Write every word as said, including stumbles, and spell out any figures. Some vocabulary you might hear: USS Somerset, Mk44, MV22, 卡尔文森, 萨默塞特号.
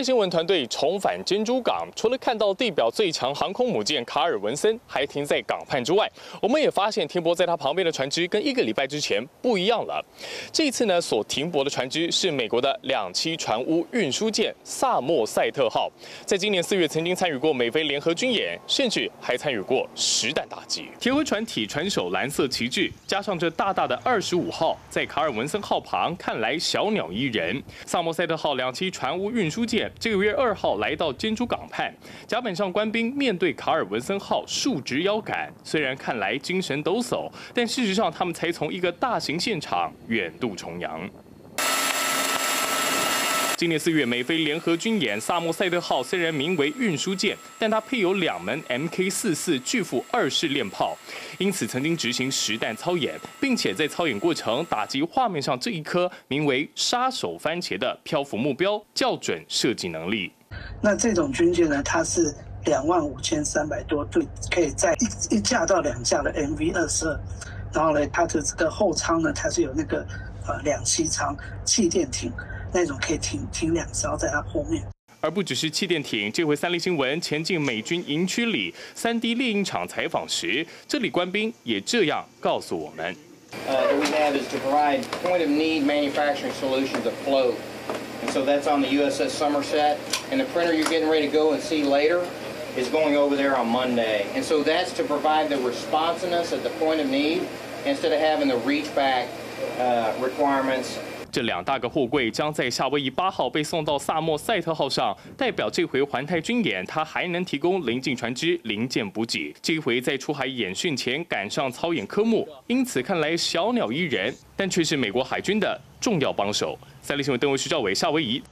立新闻团队重返珍珠港，除了看到地表最强航空母舰卡尔文森还停在港畔之外，我们也发现停泊在它旁边的船只跟一个礼拜之前不一样了。这一次呢，所停泊的船只是美国的两栖船坞运输舰萨默塞特号，在今年四月曾经参与过美菲联合军演，甚至还参与过实弹打击。铁灰船体船首蓝色旗帜，加上这大大的二十五号，在卡尔文森号旁看来小鸟依人。萨默塞特号两栖船坞运输。 这个月二号来到珍珠港畔，甲板上官兵面对卡尔文森号竖直腰杆，虽然看来精神抖擞，但事实上他们才从一个大型现场远渡重洋。 今年四月，美菲联合军演，萨默塞特号虽然名为运输舰，但它配有两门 M K 四十四 巨斧二式链炮，因此曾经执行实弹操演，并且在操演过程打击画面上这一颗名为“杀手番茄”的漂浮目标，校准射击能力。那这种军舰呢，它是两万五千三百多吨，可以在一一架到两架的 M V 二十二，然后呢，它的这个后舱呢，它是有那个呃两栖舱气垫艇。 那种可以停停两艘在它后面，而不只是气垫艇。这回三立新闻前进美军营区里三 D 猎鹰场采访时，这里官兵也这样告诉我们。Uh, we have is to provide point of need manufacturing solutions afloat, and so that's on the U S S Somerset. And the printer you're getting ready to go and see later is going over there on Monday. And so that's to provide the responsiveness at the point of need instead of having the reach back uh, requirements. 这两大个货柜将在夏威夷八号被送到萨默塞特号上，代表这回环太军演，它还能提供邻近船只零件补给。这回在出海演训前赶上操演科目，因此看来小鸟依人，但却是美国海军的重要帮手。三立新闻邓维徐兆伟，夏威夷。